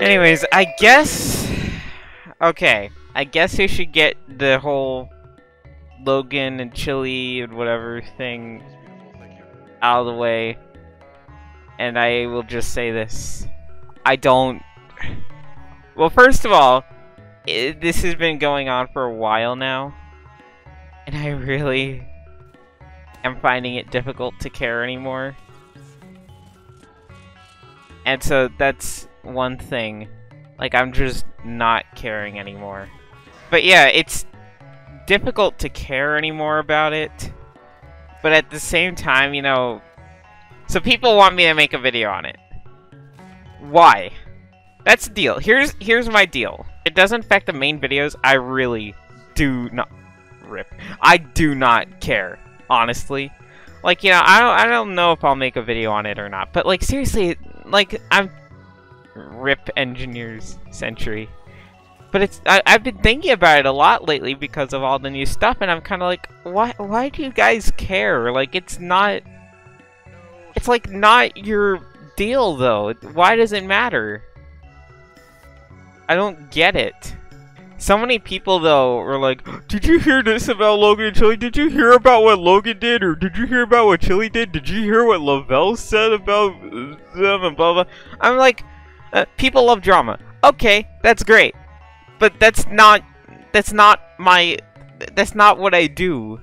Anyways, I guess... Okay, I guess we should get the whole Logan and Chili and whatever thing out of the way. And I will just say this. I don't... Well, first of all, this has been going on for a while now. And I really am finding it difficult to care anymore. And so that's one thing. Like, I'm just not caring anymore. But yeah, it's difficult to care anymore about it. But at the same time, you know... So people want me to make a video on it. Why? That's the deal. Here's my deal. It doesn't affect the main videos. I really do not... Rip. I do not care, honestly. Like, you know, I don't know if I'll make a video on it or not. But, like, seriously, like, I'm... Rip Engineers Century. But it's... I've been thinking about it a lot lately because of all the new stuff, and I'm kind of like, why do you guys care? Like, it's not... It's, like, not your deal, though. Why does it matter? I don't get it. So many people, though, were like, did you hear this about Logan and Chili? Did you hear about what Logan did? Or did you hear about what Chili did? Did you hear what Lavelle said about them and blah, blah? I'm like, people love drama. Okay, that's great. But that's not what I do.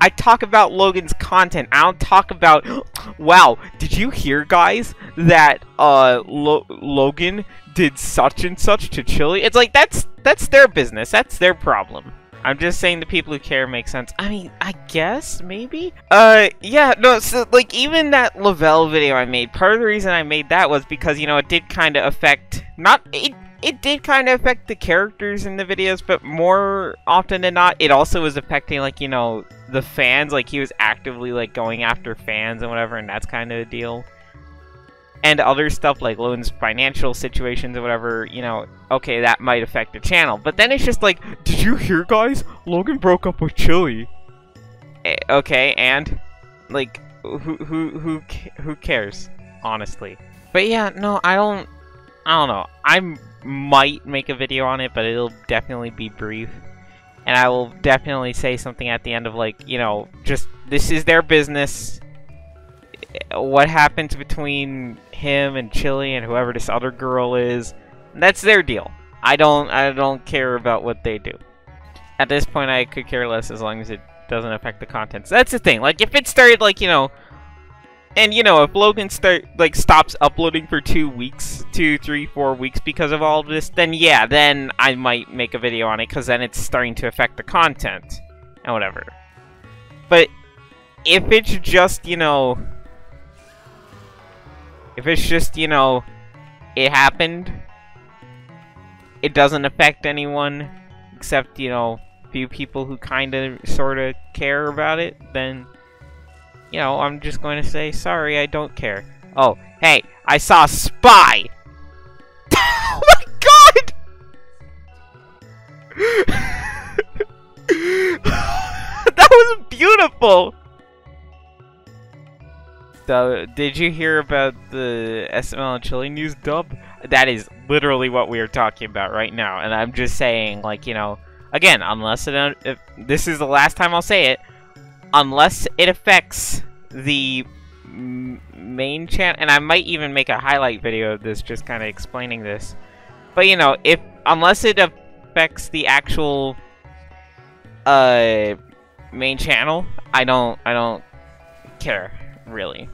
I talk about Logan's content. I don't talk about, wow, did you hear, guys, that Logan did such and such to Chili? It's like, that's their business. That's their problem. I'm just saying the people who care make sense. I mean, I guess, maybe? Yeah, no, so, like, even that Lavelle video I made, part of the reason I made that was because, you know, it did kind of affect, it did kind of affect the characters in the videos, but more often than not, it also was affecting, like, you know, the fans. Like, he was actively, like, going after fans and whatever, and that's kind of a deal. And other stuff, like Logan's financial situations or whatever, you know, okay, that might affect the channel. But then it's just like, did you hear, guys? Logan broke up with Chili. Okay, and? Like, who cares, honestly? But yeah, no, I don't know. I might make a video on it, but it'll definitely be brief. And I will definitely say something at the end of, like, you know, just, this is their business. What happens between him and Chili and whoever this other girl is, that's their deal. I don't care about what they do. At this point, I could care less as long as it doesn't affect the content. So that's the thing. Like, if it started, like, you know, and, you know, if Logan stops uploading for 2 weeks, 2, 3, 4 weeks because of all of this, then yeah, then I might make a video on it because then it's starting to affect the content and whatever. But if it's just, you know... If it's just, you know, it happened, it doesn't affect anyone except, you know, a few people who kind of, sort of care about it, then, you know, I'm just going to say, sorry, I don't care. Oh, hey, I saw Spy! Oh my god! That was beautiful! Did you hear about the SML and Chili news dub? That is literally what we are talking about right now, and I'm just saying, like, you know, again, unless it, if this is the last time I'll say it, unless it affects the main channel, and I might even make a highlight video of this, just kind of explaining this. But you know, if unless it affects the actual main channel, I don't care. Really.